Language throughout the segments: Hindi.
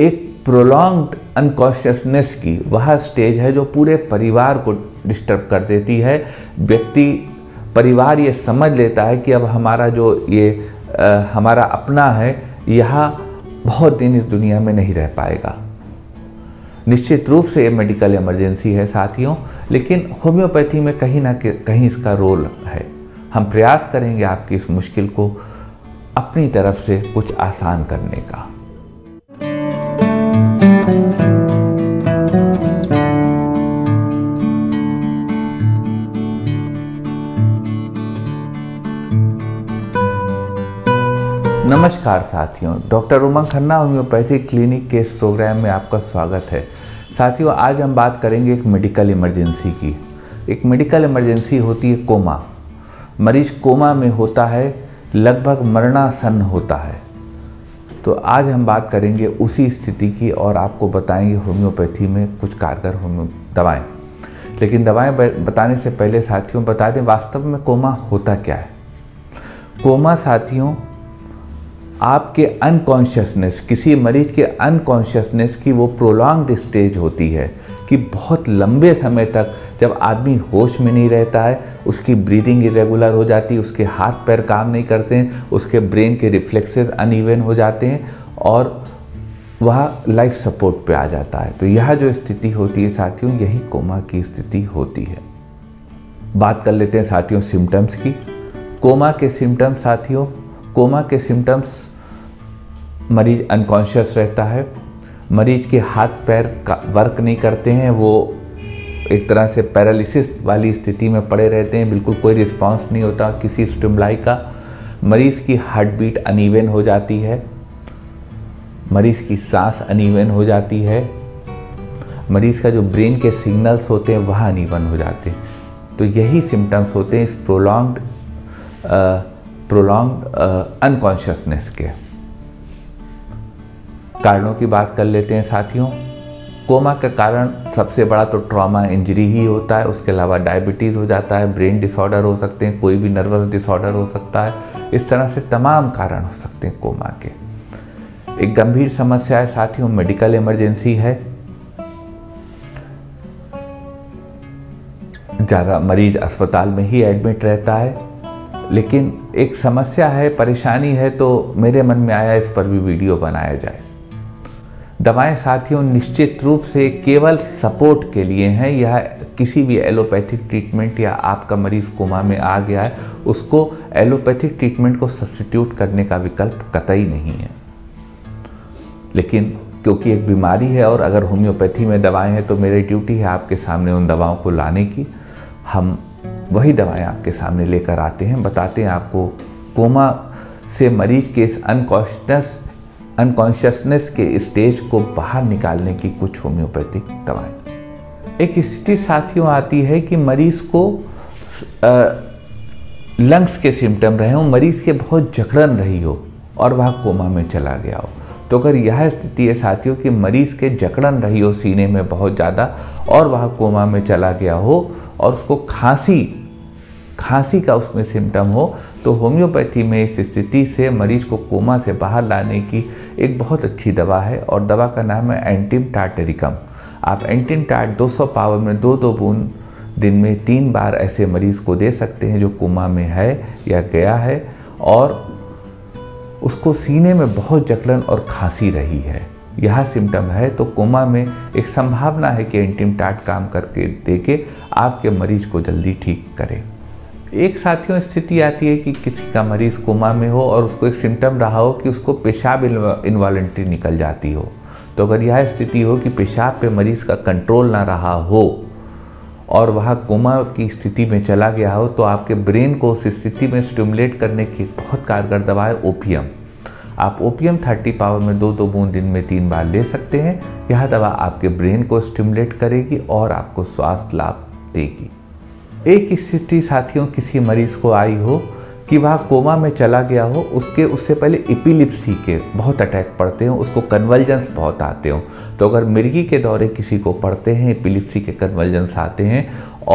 एक प्रोलॉन्ग्ड अनकॉन्शियसनेस की वह स्टेज है जो पूरे परिवार को डिस्टर्ब कर देती है। व्यक्ति परिवार ये समझ लेता है कि अब हमारा जो ये हमारा अपना है यह बहुत दिन इस दुनिया में नहीं रह पाएगा। निश्चित रूप से ये मेडिकल इमरजेंसी है साथियों, लेकिन होम्योपैथी में कहीं ना कहीं इसका रोल है। हम प्रयास करेंगे आपकी इस मुश्किल को अपनी तरफ से कुछ आसान करने का। नमस्कार साथियों, doctor Umang Khanna homeopathy clinic case programme में आपका स्वागत है। साथियों, आज हम बात करेंगे एक मेडिकल इमरजेंसी की। एक मेडिकल इमरजेंसी होती है कोमा। मरीज कोमा में होता है, लगभग मरणासन्न होता है। तो आज हम बात करेंगे उसी स्थिति की और आपको बताएंगे होम्योपैथी में कुछ कारगर दवाएँ। लेकिन दवाएँ बताने से पहले साथियों बता दें वास्तव में कोमा होता क्या है। कोमा साथियों आपके अनकॉन्शियसनेस, किसी मरीज के अनकॉन्शियसनेस की वो प्रोलॉन्ग्ड स्टेज होती है कि बहुत लंबे समय तक जब आदमी होश में नहीं रहता है, उसकी ब्रीदिंग इरेगुलर हो जाती है, उसके हाथ पैर काम नहीं करते हैं, उसके ब्रेन के रिफ्लेक्सेस अनइवन हो जाते हैं और वह लाइफ सपोर्ट पे आ जाता है। तो यह जो स्थिति होती है साथियों, यही कोमा की स्थिति होती है। बात कर लेते हैं साथियों सिम्टम्स की। कोमा के सिम्टम्स साथियों, कोमा के सिम्टम्स मरीज अनकॉन्शियस रहता है, मरीज के हाथ पैर वर्क नहीं करते हैं, वो एक तरह से पैरालिसिस वाली स्थिति में पड़े रहते हैं, बिल्कुल कोई रिस्पांस नहीं होता किसी स्टिमुलाई का। मरीज़ की हार्ट बीट अनइवन हो जाती है, मरीज़ की सांस अनइवन हो जाती है, मरीज़ का जो ब्रेन के सिग्नल्स होते हैं वह अनइवन हो जाते हैं। तो यही सिम्टम्स होते हैं इस प्रोलॉन्ग्ड अनकॉन्शियसनेस के। कारणों की बात कर लेते हैं साथियों। कोमा का कारण सबसे बड़ा तो ट्रॉमा इंजरी ही होता है, उसके अलावा डायबिटीज़ हो जाता है, ब्रेन डिसऑर्डर हो सकते हैं, कोई भी नर्वस डिसऑर्डर हो सकता है। इस तरह से तमाम कारण हो सकते हैं कोमा के। एक गंभीर समस्या है साथियों, मेडिकल इमरजेंसी है। ज़्यादा मरीज अस्पताल में ही एडमिट रहता है। लेकिन एक समस्या है, परेशानी है, तो मेरे मन में आया इस पर भी वीडियो बनाया जाए। दवाएं साथियों निश्चित रूप से केवल सपोर्ट के लिए हैं। यह किसी भी एलोपैथिक ट्रीटमेंट या आपका मरीज कोमा में आ गया है उसको एलोपैथिक ट्रीटमेंट को सब्स्टिट्यूट करने का विकल्प कतई नहीं है। लेकिन क्योंकि एक बीमारी है और अगर होम्योपैथी में दवाएँ हैं तो मेरी ड्यूटी है आपके सामने उन दवाओं को लाने की। हम वही दवाएं आपके सामने लेकर आते हैं, बताते हैं आपको कोमा से मरीज के इस अनकॉन्शियसनेस के स्टेज को बाहर निकालने की कुछ होम्योपैथिक दवाएं। एक स्थिति साथियों आती है कि मरीज को लंग्स के सिम्टम रहे हों, मरीज के बहुत जकड़न रही हो और वह कोमा में चला गया हो। तो अगर यह स्थिति है साथियों कि मरीज़ के जकड़न रही हो सीने में बहुत ज़्यादा और वह कोमा में चला गया हो और उसको खांसी का उसमें सिम्टम हो, तो होम्योपैथी में इस स्थिति से मरीज को कोमा से बाहर लाने की एक बहुत अच्छी दवा है और दवा का नाम है एंटीम टार्टेरिकम। आप एंटीम टार्ट 200 पावर में दो बूंद दिन में 3 बार ऐसे मरीज को दे सकते हैं जो कोमा में है या गया है और उसको सीने में बहुत जकड़न और खांसी रही है, यह सिम्टम है। तो कोमा में एक संभावना है कि एंटीम टार्ट काम करके देके आपके मरीज को जल्दी ठीक करे। एक साथियों स्थिति आती है कि किसी का मरीज कोमा में हो और उसको एक सिम्टम रहा हो कि उसको पेशाब इन्वॉलंटरी निकल जाती हो। तो अगर यह स्थिति हो कि पेशाब पे मरीज का कंट्रोल ना रहा हो और वह कोमा की स्थिति में चला गया हो, तो आपके ब्रेन को उस स्थिति में स्टिमुलेट करने की बहुत कारगर दवा है ओपियम। आप ओपियम 30 पावर में 2 बूंद दिन में 3 बार ले सकते हैं। यह दवा आपके ब्रेन को स्टिमुलेट करेगी और आपको स्वास्थ्य लाभ देगी। एक स्थिति साथियों किसी मरीज को आई हो कि वह कोमा में चला गया हो, उससे पहले एपिलिप्सी के बहुत अटैक पड़ते हों, उसको कन्वल्जेंस बहुत आते हों। तो अगर मिर्गी के दौरे किसी को पड़ते हैं, एपिलिप्सी के कन्वल्जेंस आते हैं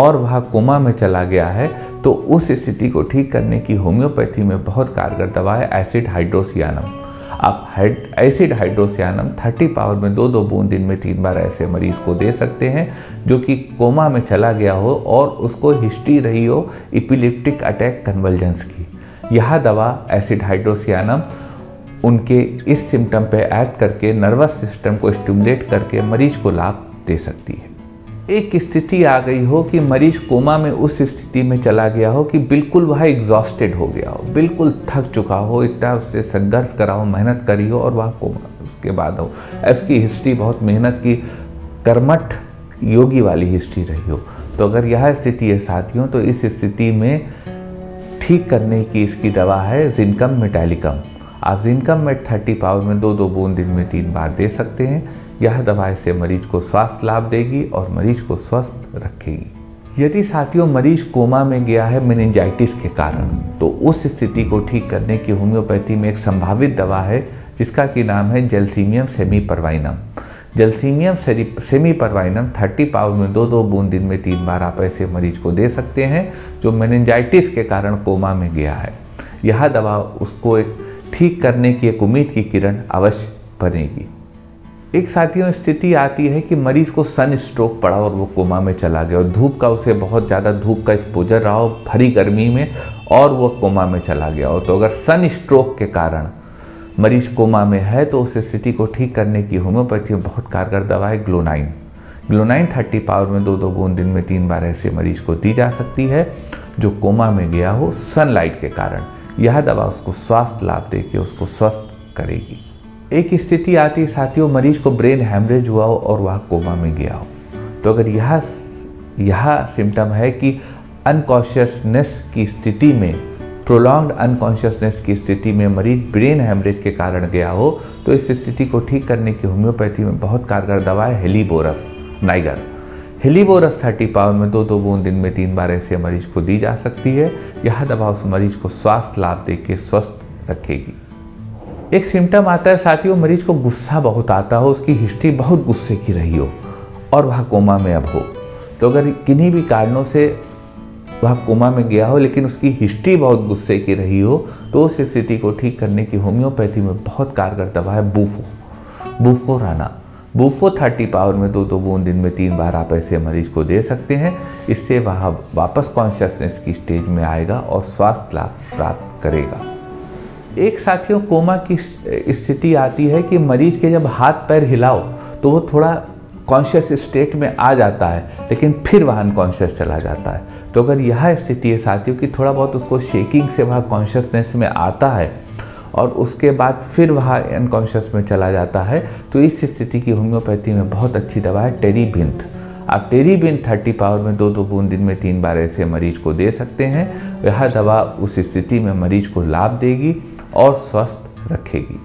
और वह कोमा में चला गया है, तो उस स्थिति को ठीक करने की होम्योपैथी में बहुत कारगर दवा है एसिड हाइड्रोसियानम। आप एसिड हाइड्रोसियानम 30 पावर में 2-2 बूंद दिन में 3 बार ऐसे मरीज को दे सकते हैं जो कि कोमा में चला गया हो और उसको हिस्ट्री रही हो इपिलेप्टिक अटैक कन्वल्जेंस की। यह दवा एसिड हाइड्रोसियानम उनके इस सिम्टम पे ऐड करके नर्वस सिस्टम को स्टिमुलेट करके मरीज को लाभ दे सकती है। एक स्थिति आ गई हो कि मरीज कोमा में उस स्थिति में चला गया हो कि बिल्कुल वह एग्जॉस्टेड हो गया हो, बिल्कुल थक चुका हो, इतना उससे संघर्ष करा हो, मेहनत करी हो और वह कोमा उसके बाद हो, उसकी हिस्ट्री बहुत मेहनत की कर्मठ योगी वाली हिस्ट्री रही हो। तो अगर यह स्थिति है साथियों तो इस स्थिति में ठीक करने की इसकी दवा है जिनकम मेटालिकम। आप जिनकम मेट 30 पावर में 2-2 बूंद दिन में 3 बार दे सकते हैं। यह दवा इससे मरीज को स्वास्थ्य लाभ देगी और मरीज को स्वस्थ रखेगी। यदि साथियों मरीज कोमा में गया है मेनिंजाइटिस के कारण तो उस स्थिति को ठीक करने की होम्योपैथी में एक संभावित दवा है जिसका की नाम है gelsemium sempervirens. Gelsemium sempervirens 30 power में 2-2 बूंद दिन में 3 बार आप ऐसे मरीज को दे सकते हैं जो मेनिंजाइटिस के कारण कोमा में गया है। यह दवा उसको एक ठीक करने की एक उम्मीद की किरण अवश्य बनेगी। एक साथियों स्थिति आती है कि मरीज को सन स्ट्रोक पड़ा और वो कोमा में चला गया और धूप का उसे बहुत ज़्यादा धूप का एक्सपोजर रहा हो भरी गर्मी में और वो कोमा में चला गया हो, तो अगर सन स्ट्रोक के कारण मरीज कोमा में है तो उस स्थिति को ठीक करने की होम्योपैथी में बहुत कारगर दवा है ग्लोनाइन। ग्लोनाइन 30 पावर में 2-2 बूंद दिन में 3 बार ऐसे मरीज को दी जा सकती है जो कोमा में गया हो सनलाइट के कारण। यह दवा उसको स्वास्थ्य लाभ देके उसको स्वस्थ करेगी। एक स्थिति आती है साथियों मरीज को ब्रेन हैमरेज हुआ हो और वह कोमा में गया हो, तो अगर यह सिम्टम है कि अनकॉन्शियसनेस की स्थिति में प्रोलॉन्ग्ड अनकॉन्शियसनेस की स्थिति में मरीज ब्रेन हैमरेज के कारण गया हो तो इस स्थिति को ठीक करने की होम्योपैथी में बहुत कारगर दवा है हेलिबोरस नाइगर। हेलिबोरस 30 पावर में 2-2 बूंद दिन में 3 बार ऐसे मरीज को दी जा सकती है। यह दवा उस मरीज को स्वास्थ्य लाभ देके स्वस्थ रखेगी। एक सिम्टम आता है साथियों मरीज को गुस्सा बहुत आता हो, उसकी हिस्ट्री बहुत गुस्से की रही हो और वह कोमा में अब हो, तो अगर किन्हीं भी कारणों से वह कोमा में गया हो लेकिन उसकी हिस्ट्री बहुत गुस्से की रही हो तो उस स्थिति को ठीक करने की होम्योपैथी में बहुत कारगर दवा है बूफो राना। बूफो 30 पावर में 2-2 बूंद दिन में 3 बार आप ऐसे मरीज को दे सकते हैं। इससे वह वापस कॉन्शियसनेस की स्टेज में आएगा और स्वास्थ्य लाभ प्राप्त करेगा। एक साथियों कोमा की स्थिति आती है कि मरीज के जब हाथ पैर हिलाओ तो वो थोड़ा कॉन्शियस स्टेट में आ जाता है लेकिन फिर वह अनकॉन्शियस चला जाता है, तो अगर यह स्थिति है साथियों कि थोड़ा बहुत उसको शेकिंग से वह कॉन्शियसनेस में आता है और उसके बाद फिर वह अनकॉन्शियस में चला जाता है, तो इस स्थिति की होम्योपैथी में बहुत अच्छी दवा है टेरीबिंथ। आप टेरीबिंथ 30 पावर में 2-2 बूंद दिन में 3 बार ऐसे मरीज को दे सकते हैं। यह दवा उस स्थिति में मरीज को लाभ देगी और स्वस्थ रखेगी।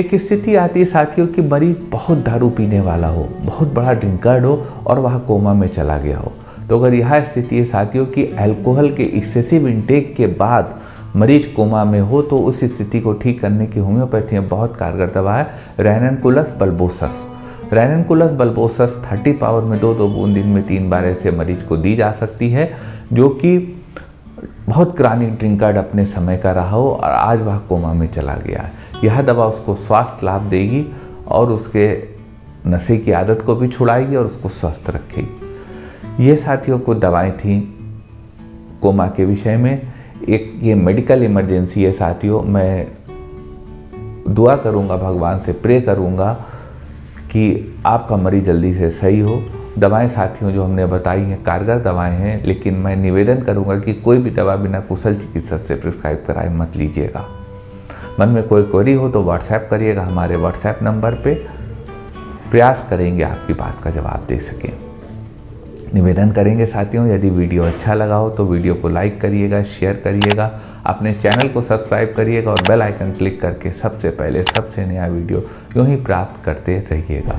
एक स्थिति आती है साथियों कि मरीज बहुत दारू पीने वाला हो, बहुत बड़ा ड्रिंकर्ड हो और वह कोमा में चला गया हो, तो अगर यह स्थिति है साथियों कि अल्कोहल के एक्सेसिव इंटेक के बाद मरीज कोमा में हो तो उस स्थिति को ठीक करने की होम्योपैथी में बहुत कारगर दवा है रैननकुलस बल्बोसस। रैननकुलस बल्बोसस 30 पावर में 2-2 बूंद दिन में 3 बार ऐसे मरीज को दी जा सकती है जो कि बहुत क्रानिक ड्रिंकर्ड अपने समय का रहा हो और आज वह कोमा में चला गया है। यह दवा उसको स्वास्थ्य लाभ देगी और उसके नशे की आदत को भी छुड़ाएगी और उसको स्वस्थ रखेगी। ये साथियों को दवाएं थी कोमा के विषय में। एक ये मेडिकल इमरजेंसी है साथियों। मैं दुआ करूंगा, भगवान से प्रे करूंगा कि आपका मरीज जल्दी से सही हो। दवाएं साथियों जो हमने बताई हैं कारगर दवाएं हैं, लेकिन मैं निवेदन करूंगा कि कोई भी दवा बिना कुशल चिकित्सक से प्रिस्क्राइब कराए मत लीजिएगा। मन में कोई क्वेरी हो तो व्हाट्सएप करिएगा हमारे व्हाट्सएप नंबर पे, प्रयास करेंगे आपकी बात का जवाब दे सकें। निवेदन करेंगे साथियों यदि वीडियो अच्छा लगा हो तो वीडियो को लाइक करिएगा, शेयर करिएगा, अपने चैनल को सब्सक्राइब करिएगा और बेल आइकन क्लिक करके सबसे पहले सबसे नया वीडियो यूँ ही प्राप्त करते रहिएगा।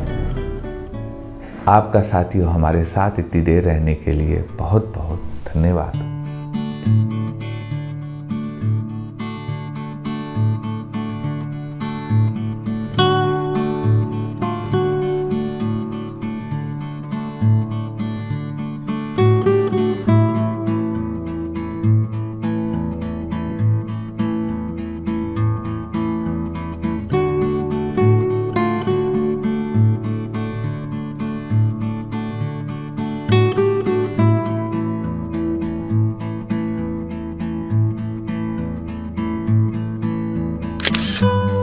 आपका साथियों हमारे साथ इतनी देर रहने के लिए बहुत बहुत धन्यवाद। हाफिज।